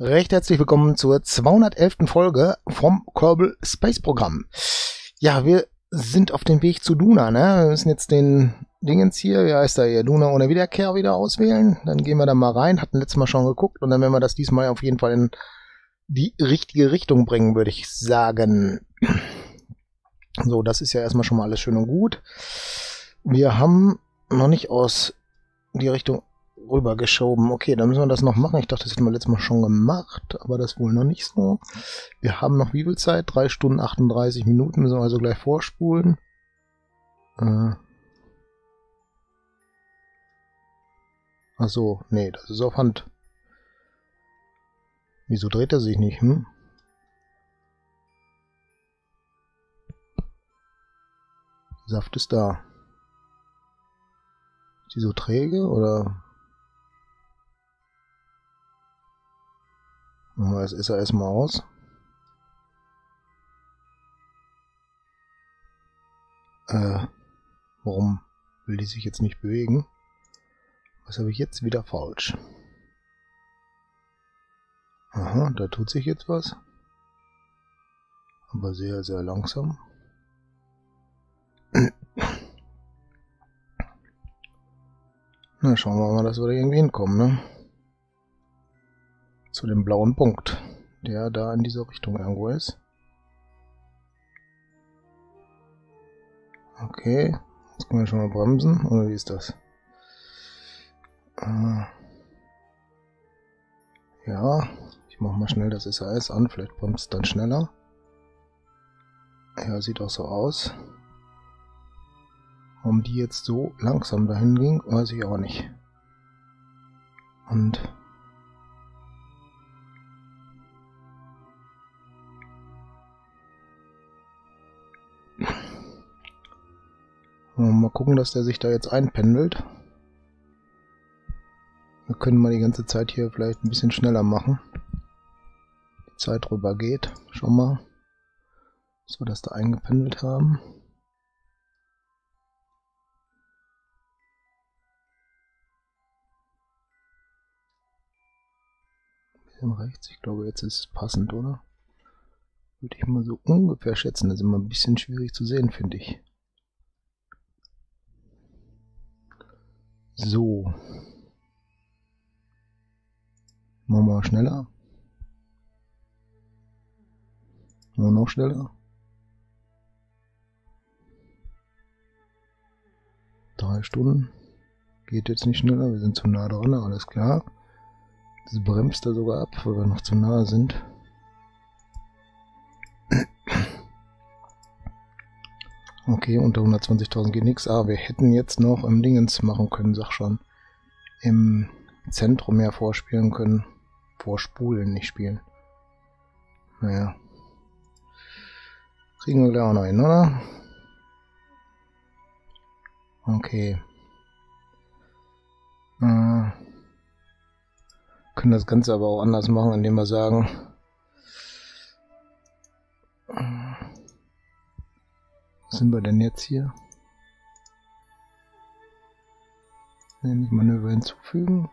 Recht herzlich willkommen zur 211. Folge vom Kerbal Space Programm. Ja, wir sind auf dem Weg zu Duna, ne? Wir müssen jetzt den Dingens hier, wie heißt der hier, Duna ohne Wiederkehr wieder auswählen. Dann gehen wir da mal rein, hatten letztes Mal schon geguckt und dann werden wir das diesmal auf jeden Fall in die richtige Richtung bringen, würde ich sagen. So, das ist ja erstmal schon mal alles schön und gut. Wir haben noch nicht aus die Richtung rübergeschoben. Okay, dann müssen wir das noch machen. Ich dachte, das hätten wir letztes Mal schon gemacht, aber das wohl noch nicht so. Wir haben noch wie viel Zeit? 3 Stunden 38 Minuten. Müssen wir also gleich vorspulen. Achso, nee, das ist auf Hand. Wieso dreht er sich nicht, hm? Saft ist da. Ist die so träge, oder? Das ist er erstmal aus. Warum will die sich jetzt nicht bewegen? Was habe ich jetzt wieder falsch? Aha, da tut sich jetzt was. Aber sehr, sehr langsam. Na, schauen wir mal, dass wir da irgendwie hinkommen, ne? Zu dem blauen Punkt, der da in dieser Richtung irgendwo ist. Okay, jetzt können wir schon mal bremsen, oder wie ist das? Ja, ich mache mal schnell das SAS an, vielleicht bremst es dann schneller. Ja, sieht auch so aus. Warum die jetzt so langsam dahin ging, weiß ich auch nicht. Und mal gucken, dass der sich da jetzt einpendelt. Wir können mal die ganze Zeit hier vielleicht ein bisschen schneller machen. Die Zeit rüber geht, schon mal. So, dass da eingependelt haben. Ein bisschen rechts, ich glaube jetzt ist es passend, oder? Würde ich mal so ungefähr schätzen. Das ist immer ein bisschen schwierig zu sehen, finde ich. So. Machen wir schneller. Nur noch schneller. 3 Stunden. Geht jetzt nicht schneller, wir sind zu nah dran, alles klar. Das bremst da sogar ab, weil wir noch zu nah sind. Okay, unter 120.000 geht nichts. Ah, wir hätten jetzt noch im Dingens machen können, sag schon. Im Zentrum ja vorspielen können. Vorspulen, nicht spielen. Naja. Kriegen wir gleich auch noch hin, oder? Okay. Können das Ganze aber auch anders machen, indem wir sagen... Sind wir denn jetzt hier? Nämlich Manöver hinzufügen.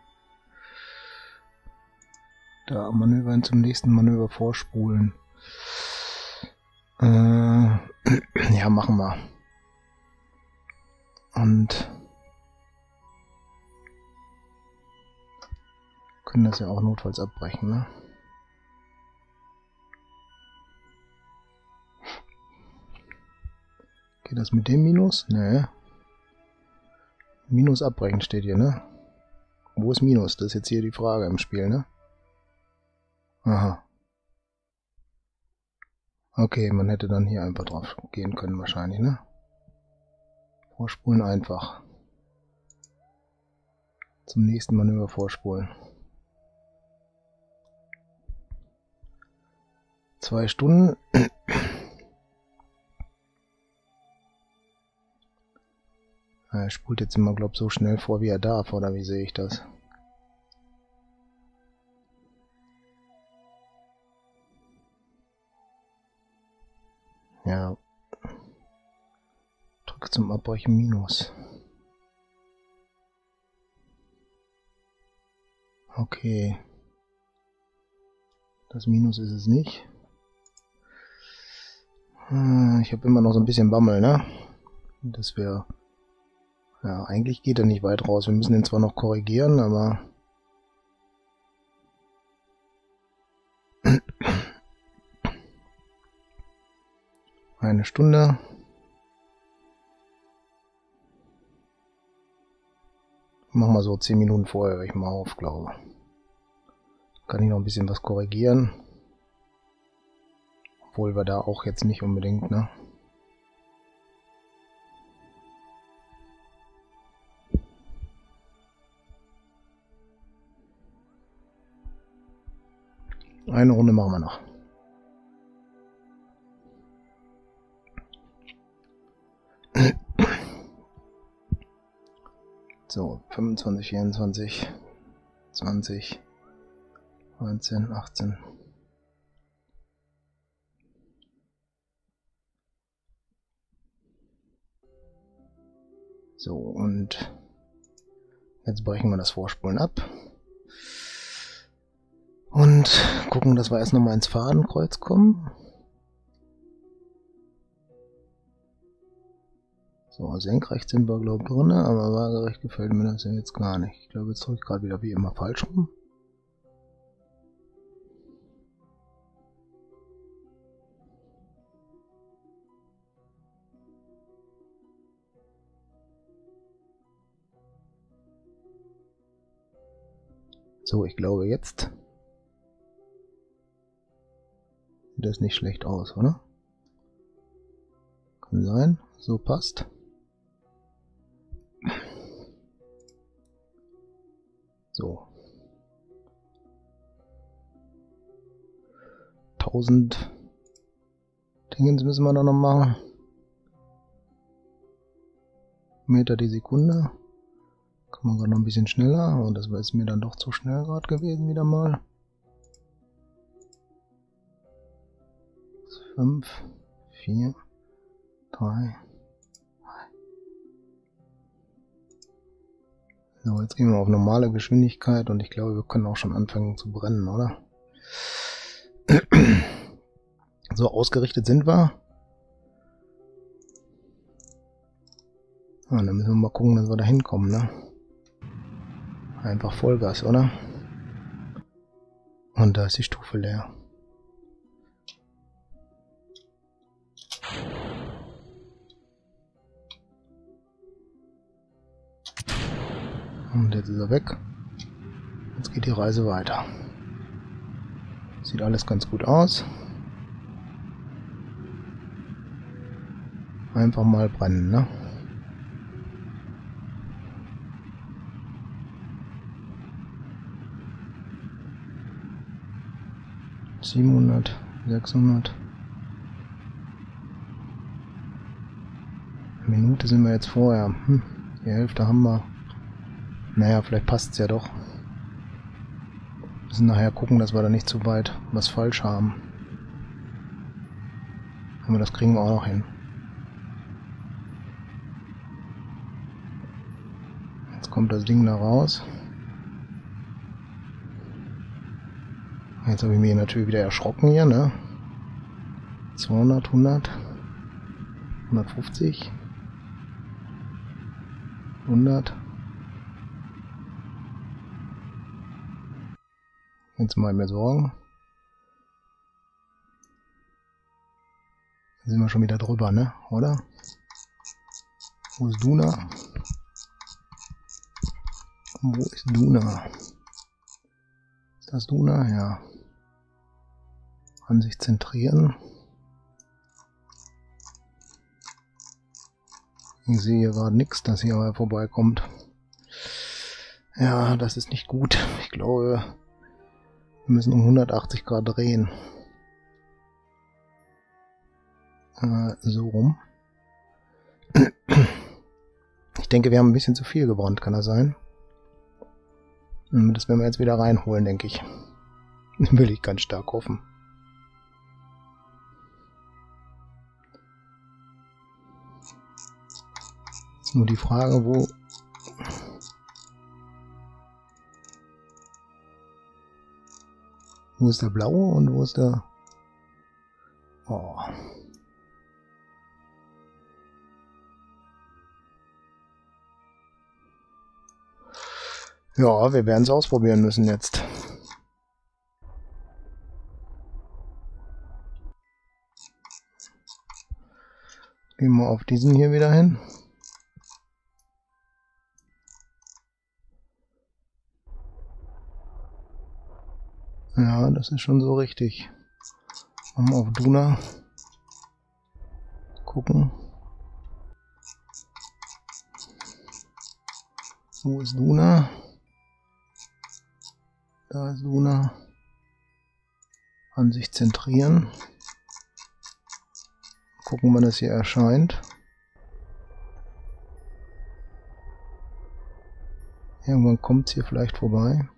Da Manöver hin zum nächsten Manöver vorspulen. Ja, machen wir. Und können das ja auch notfalls abbrechen, ne? Das mit dem Minus? Ne. Minus abbrechen steht hier, ne? Wo ist Minus? Das ist jetzt hier die Frage im Spiel, ne? Aha. Okay, man hätte dann hier einfach drauf gehen können wahrscheinlich, ne? Vorspulen einfach. Zum nächsten Manöver vorspulen. 2 Stunden... Er spult jetzt immer, glaube ich, so schnell vor, wie er darf, oder wie sehe ich das? Ja. Drücke zum Abbrechen Minus. Okay. Das Minus ist es nicht. Ich habe immer noch so ein bisschen Bammel, ne? Das wäre... Ja, eigentlich geht er nicht weit raus. Wir müssen den zwar noch korrigieren, aber... Eine Stunde. Mach mal so 10 Minuten vorher, höre ich mal auf, glaube ich. Kann ich noch ein bisschen was korrigieren. Obwohl wir da auch jetzt nicht unbedingt, ne? Eine Runde machen wir noch. So, 25, 24, 20, 19, 18. So, und jetzt brechen wir das Vorspulen ab. Und gucken, dass wir erst nochmal ins Fadenkreuz kommen. So, senkrecht sind wir, glaube ich, drin, aber waagerecht gefällt mir das ja jetzt gar nicht. Ich glaube, jetzt drücke ich gerade wieder wie immer falsch rum. So, ich glaube jetzt sieht das nicht schlecht aus, oder? Kann sein, so passt. So. 1000 Dingens müssen wir da noch machen. Meter die Sekunde. Kann man gerade noch ein bisschen schneller. Und das war jetzt mir dann doch zu schnell gerade gewesen wieder mal. 5, 4, 3. So, jetzt gehen wir auf normale Geschwindigkeit und ich glaube, wir können auch schon anfangen zu brennen, oder? So, ausgerichtet sind wir. Ah, dann müssen wir mal gucken, dass wir da hinkommen, ne? Einfach Vollgas, oder? Und da ist die Stufe leer. Und jetzt ist er weg. Jetzt geht die Reise weiter. Sieht alles ganz gut aus. Einfach mal brennen, ne? ...700... ...600... Eine Minute sind wir jetzt vorher. Hm, die Hälfte haben wir. Naja, vielleicht passt es ja doch. Wir müssen nachher gucken, dass wir da nicht zu weit was falsch haben. Aber das kriegen wir auch noch hin. Jetzt kommt das Ding da raus. Jetzt habe ich mich natürlich wieder erschrocken hier, ne? 200, 100, 150, 100. Jetzt mal mir Sorgen. Da sind wir schon wieder drüber, ne? Oder? Wo ist Duna? Wo ist Duna? Ist das Duna? Ja. An sich zentrieren. Ich sehe hier gerade nichts, dass hier mal vorbeikommt. Ja, das ist nicht gut. Ich glaube... Wir müssen um 180 Grad drehen. So rum. Ich denke, wir haben ein bisschen zu viel gebrannt, kann das sein? Das werden wir jetzt wieder reinholen, denke ich. Will ich ganz stark hoffen. Ist nur die Frage, wo... Wo ist der blaue und wo ist der... Oh. Ja, wir werden es ausprobieren müssen jetzt. Gehen wir auf diesen hier wieder hin. Ja, das ist schon so richtig. Mal auf Duna gucken. Wo ist Duna? Da ist Duna. Ansicht zentrieren. Gucken, wann das hier erscheint. Irgendwann kommt es hier vielleicht vorbei.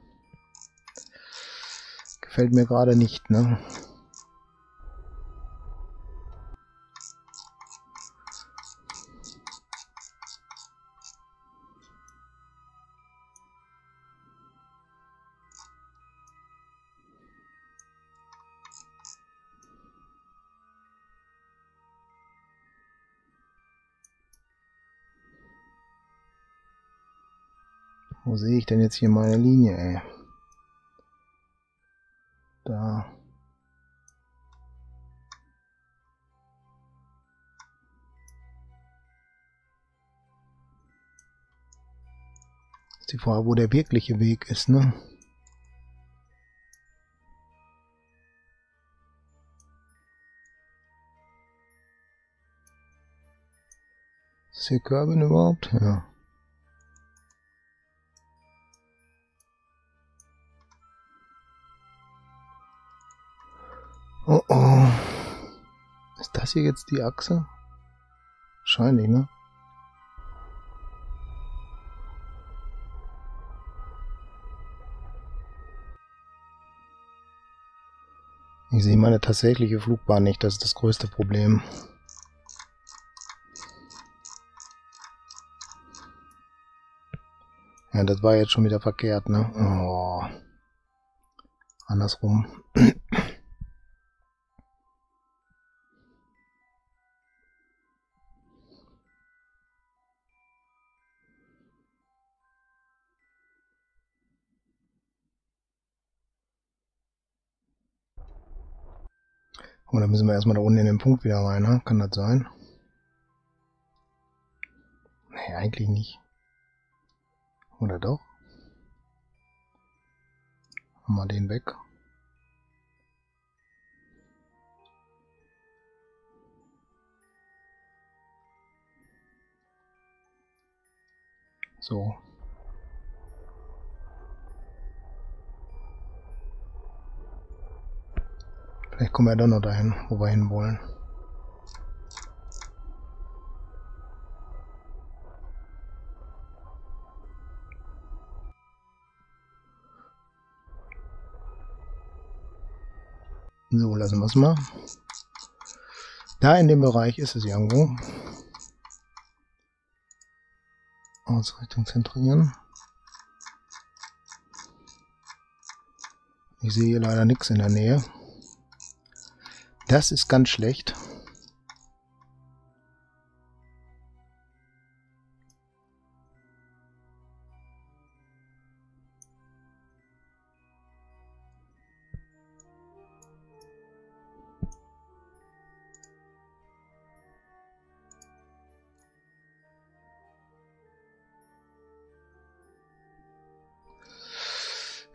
Gefällt mir gerade nicht, ne? Wo sehe ich denn jetzt hier meine Linie, ey? Da. Ist die Frage, wo der wirkliche Weg ist, ne? Ist hier Kerbal überhaupt? Ja. Oh oh. Ist das hier jetzt die Achse? Wahrscheinlich, ne? Ich sehe meine tatsächliche Flugbahn nicht, das ist das größte Problem. Ja, das war jetzt schon wieder verkehrt, ne? Oh. Andersrum. Und dann müssen wir erstmal da unten in den Punkt wieder rein, ne? Kann das sein? Nee, eigentlich nicht. Oder doch? Machen wir den weg. So. Vielleicht kommen wir dann noch dahin, wo wir hin wollen. So, lassen wir es mal. Da in dem Bereich ist es irgendwo. Ausrichtung zentrieren. Ich sehe hier leider nichts in der Nähe. Das ist ganz schlecht.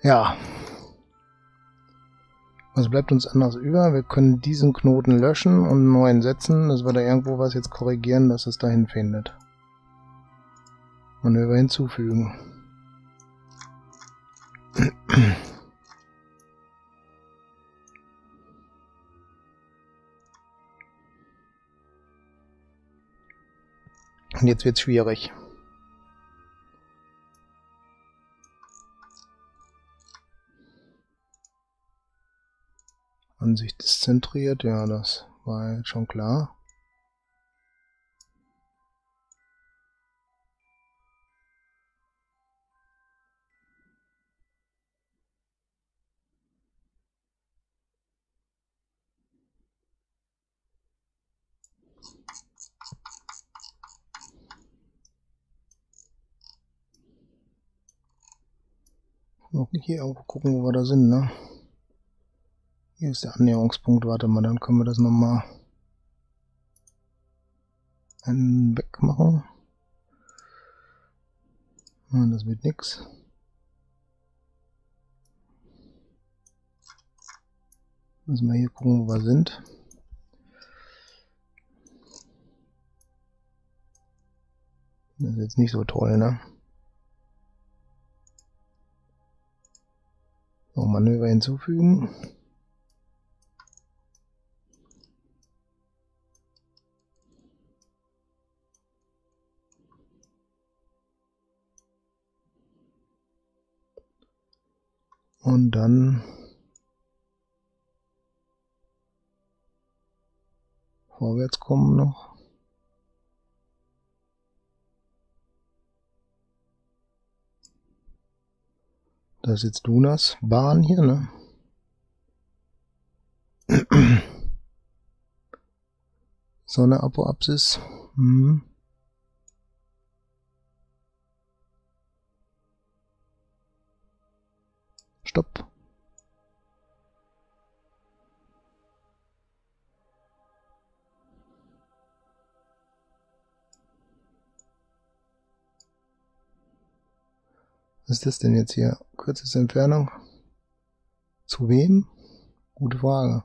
Ja. Was bleibt uns anders über? Wir können diesen Knoten löschen und einen neuen setzen, dass wir da irgendwo was jetzt korrigieren, dass es dahin findet. Manöver hinzufügen. Und jetzt wird's schwierig. Ansicht ist zentriert, ja, das war jetzt schon klar. Hier auch gucken, wo wir da sind, ne? Hier ist der Annäherungspunkt. Warte mal, dann können wir das nochmal wegmachen. Nein, das wird nichts. Müssen wir hier gucken, wo wir sind. Das ist jetzt nicht so toll, ne? So, Manöver hinzufügen. Und dann vorwärts kommen noch. Das ist jetzt Dunas Bahn hier, ne? Sonne, Apoapsis. Mhm. Stopp. Was ist das denn jetzt hier? Kürzeste Entfernung. Zu wem? Gute Frage.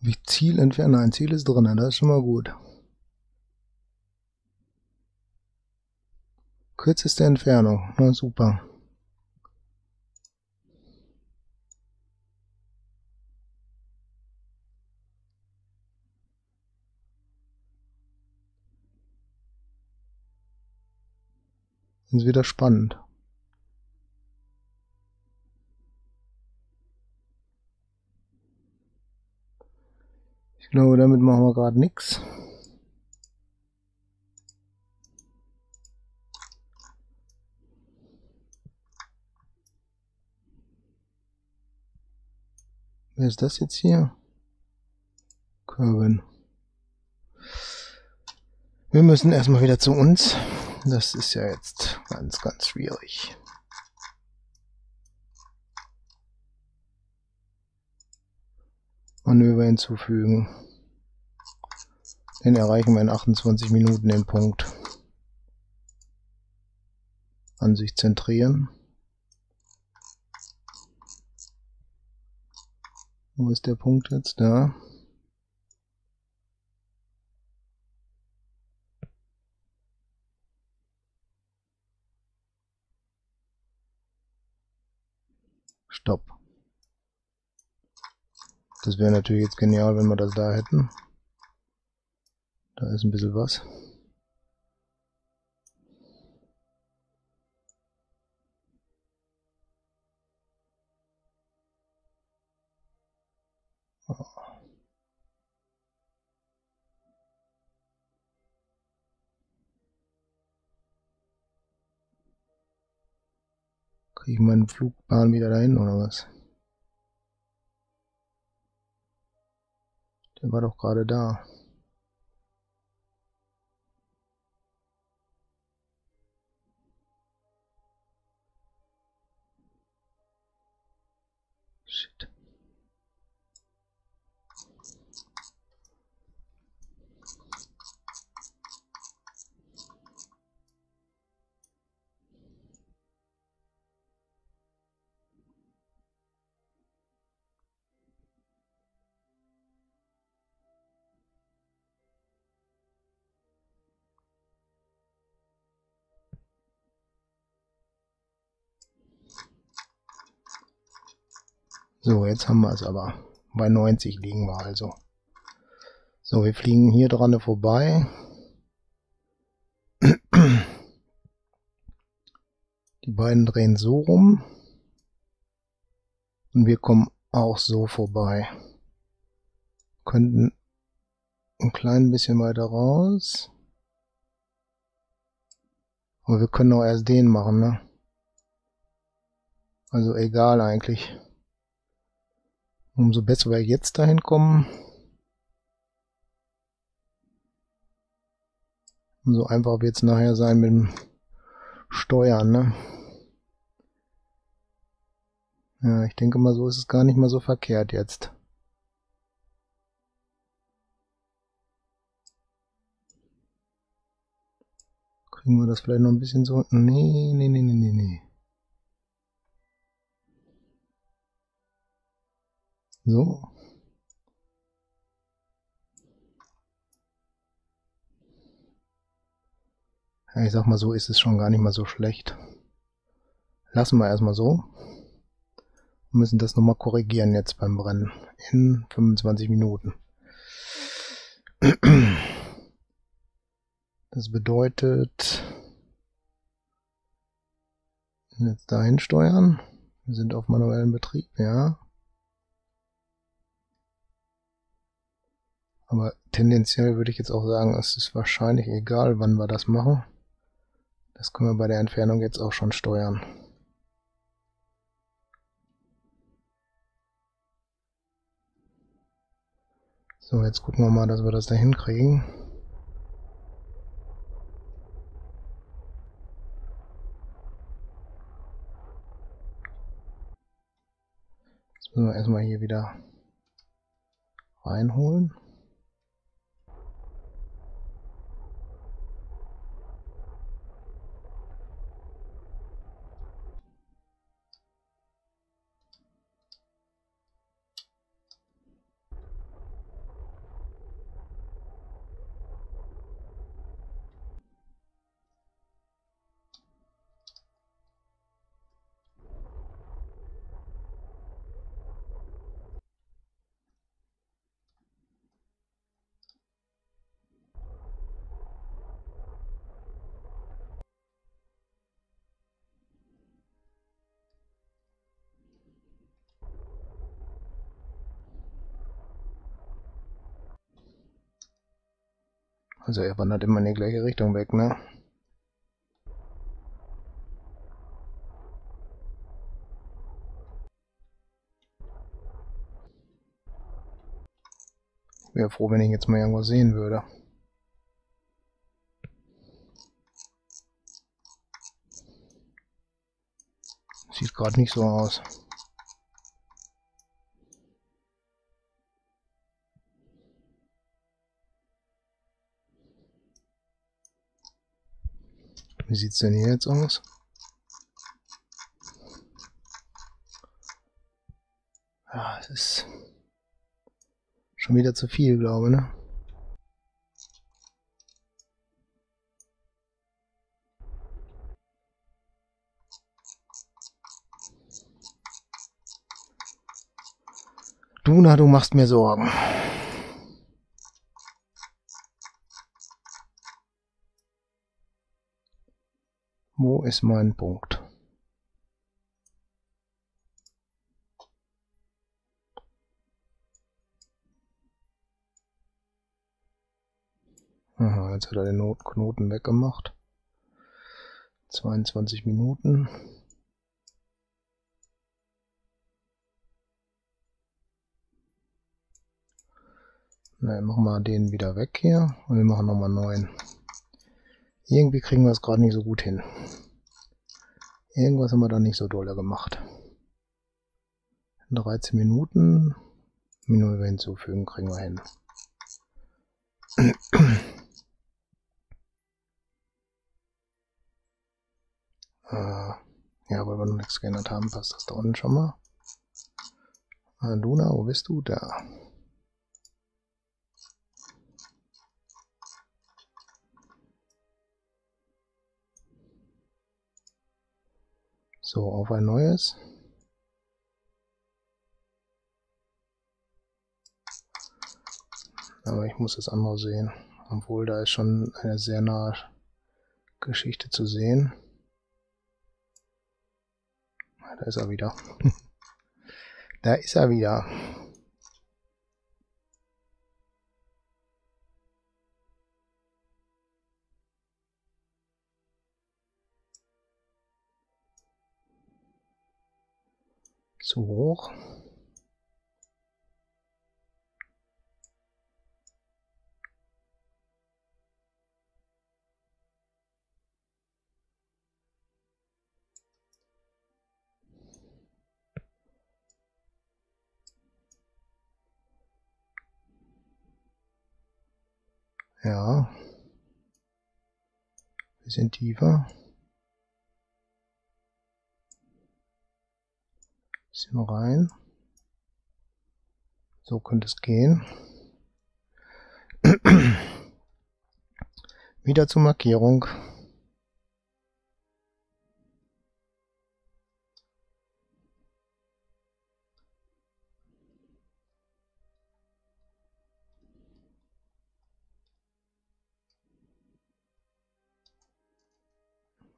Wie Ziel entfernen? Nein, Ziel ist drin, das ist schon mal gut. Kürzeste Entfernung, na super. Das ist wieder spannend. Ich glaube, damit machen wir gerade nichts. Wer ist das jetzt hier? Kerbin. Wir müssen erstmal wieder zu uns. Das ist ja jetzt ganz, ganz schwierig. Manöver hinzufügen. Den erreichen wir in 28 Minuten den Punkt. Ansicht zentrieren. Wo ist der Punkt jetzt? Da. Stopp. Das wäre natürlich jetzt genial, wenn wir das da hätten. Da ist ein bisschen was. Oh. Kriege ich meinen Flugbahn wieder dahin oder was? Der war doch gerade da. Shit. So, jetzt haben wir es aber. Bei 90 liegen wir also. So, wir fliegen hier dran vorbei. Die beiden drehen so rum. Und wir kommen auch so vorbei. Könnten ein klein bisschen weiter raus. Aber wir können auch erst den machen, ne? Also egal eigentlich. Umso besser wir jetzt dahin kommen. Umso einfacher wird es nachher sein mit dem Steuern, ne? Ja, ich denke mal, so ist es gar nicht mal so verkehrt jetzt. Kriegen wir das vielleicht noch ein bisschen so? Nee, nee, nee, nee, nee, nee. So. Ja, ich sag mal, so ist es schon gar nicht mal so schlecht. Lassen wir erstmal so. Wir müssen das nochmal korrigieren jetzt beim Brennen. In 25 Minuten. Das bedeutet, jetzt dahin steuern. Wir sind auf manuellen Betrieb, ja. Aber tendenziell würde ich jetzt auch sagen, es ist wahrscheinlich egal, wann wir das machen. Das können wir bei der Entfernung jetzt auch schon steuern. So, jetzt gucken wir mal, dass wir das da hinkriegen. Jetzt müssen wir erstmal hier wieder reinholen. Also er wandert immer in die gleiche Richtung weg, ne? Ich wäre froh, wenn ich jetzt mal irgendwas sehen würde. Sieht gerade nicht so aus. Wie sieht es denn hier jetzt aus? Ja, es ist schon wieder zu viel, glaube ich, ne? Duna, du machst mir Sorgen. Wo ist mein Punkt? Aha, jetzt hat er den Notknoten weggemacht. 22 Minuten. Nein, machen wir den wieder weg hier und wir machen nochmal 9. Irgendwie kriegen wir es gerade nicht so gut hin. Irgendwas haben wir da nicht so dolle gemacht. 13 Minuten. Minute hinzufügen, kriegen wir hin. Ja, weil wir noch nichts geändert haben, passt das da unten schon mal. Duna, wo bist du? Da. So, auf ein neues. Aber ich muss das andere sehen. Obwohl, da ist schon eine sehr nahe Geschichte zu sehen. Da ist er wieder. Da ist er wieder. zu hoch. Ja, bisschen tiefer. Bisschen rein. So könnte es gehen. Wieder zur Markierung.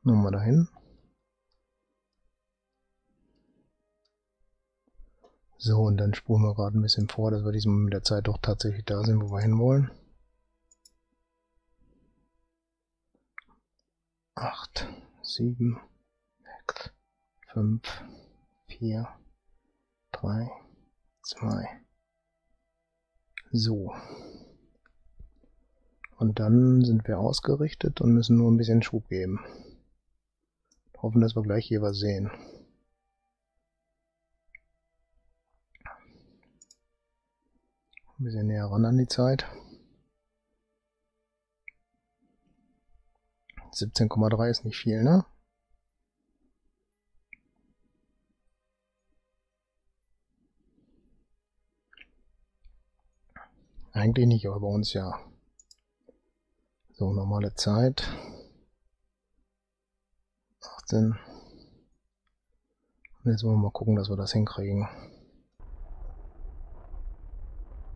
Nochmal dahin. So, und dann spulen wir gerade ein bisschen vor, dass wir diesmal mit der Zeit doch tatsächlich da sind, wo wir hinwollen. 8, 7, 6, 5, 4, 3, 2. So. Und dann sind wir ausgerichtet und müssen nur ein bisschen Schub geben. Hoffen, dass wir gleich hier was sehen. Ein bisschen näher ran an die Zeit. 17,3 ist nicht viel, ne? Eigentlich nicht, aber bei uns ja. So, normale Zeit. 18. Und jetzt wollen wir mal gucken, dass wir das hinkriegen.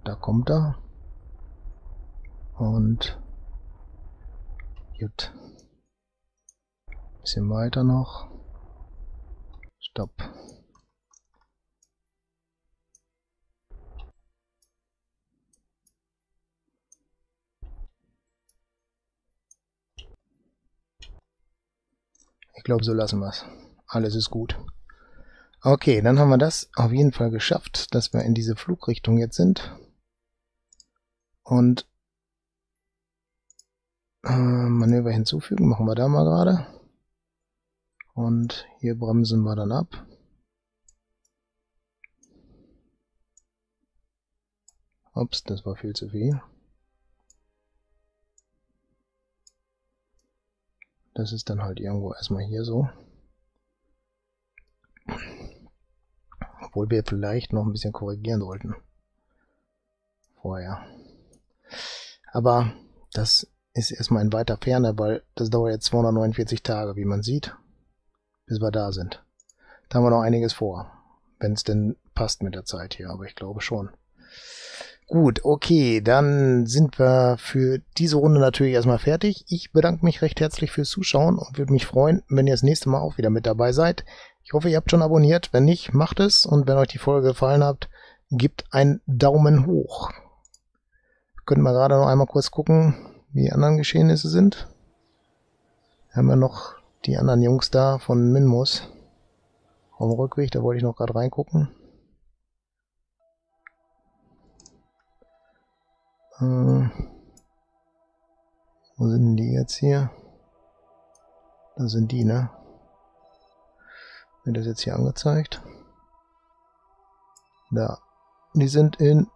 Da kommt er. Und gut. Bisschen weiter noch. Stopp. Ich glaube, so lassen wir es. Alles ist gut. Okay, dann haben wir das auf jeden Fall geschafft, dass wir in diese Flugrichtung jetzt sind. Und Manöver hinzufügen, machen wir da mal gerade. Und hier bremsen wir dann ab. Ups, das war viel zu viel. Das ist dann halt irgendwo erstmal hier so. Obwohl wir vielleicht noch ein bisschen korrigieren sollten. Vorher. Aber das ist erstmal in weiter Ferne, weil das dauert jetzt 249 Tage, wie man sieht, bis wir da sind. Da haben wir noch einiges vor. Wenn es denn passt mit der Zeit hier, aber ich glaube schon. Gut, okay, dann sind wir für diese Runde natürlich erstmal fertig. Ich bedanke mich recht herzlich fürs Zuschauen und würde mich freuen, wenn ihr das nächste Mal auch wieder mit dabei seid. Ich hoffe, ihr habt schon abonniert. Wenn nicht, macht es. Und wenn euch die Folge gefallen hat, gebt einen Daumen hoch. Können wir gerade noch einmal kurz gucken, wie die anderen Geschehnisse sind. Da haben wir noch die anderen Jungs da von Minmus. Auf dem Rückweg, da wollte ich noch gerade reingucken. Wo sind denn die jetzt hier? Da sind die, ne? Wird das jetzt hier angezeigt? Da. Die sind in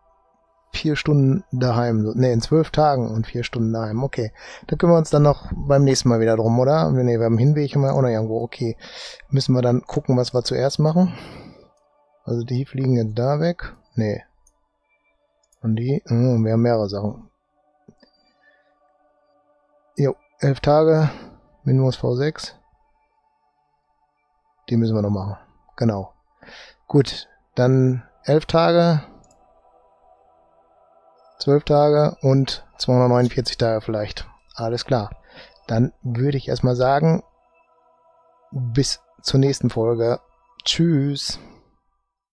4 Stunden daheim. Ne, in 12 Tagen und 4 Stunden daheim. Okay. Da können wir uns dann noch beim nächsten Mal wieder drum, oder? Ne, wir haben Hinweg immer oder irgendwo. Okay. Müssen wir dann gucken, was wir zuerst machen. Also die fliegen jetzt da weg. Ne. Und die, wir haben mehrere Sachen. Jo, 11 Tage, Minmus V6. Die müssen wir noch machen. Genau. Gut, dann 11 Tage, 12 Tage und 249 Tage vielleicht. Alles klar. Dann würde ich erstmal sagen, bis zur nächsten Folge. Tschüss.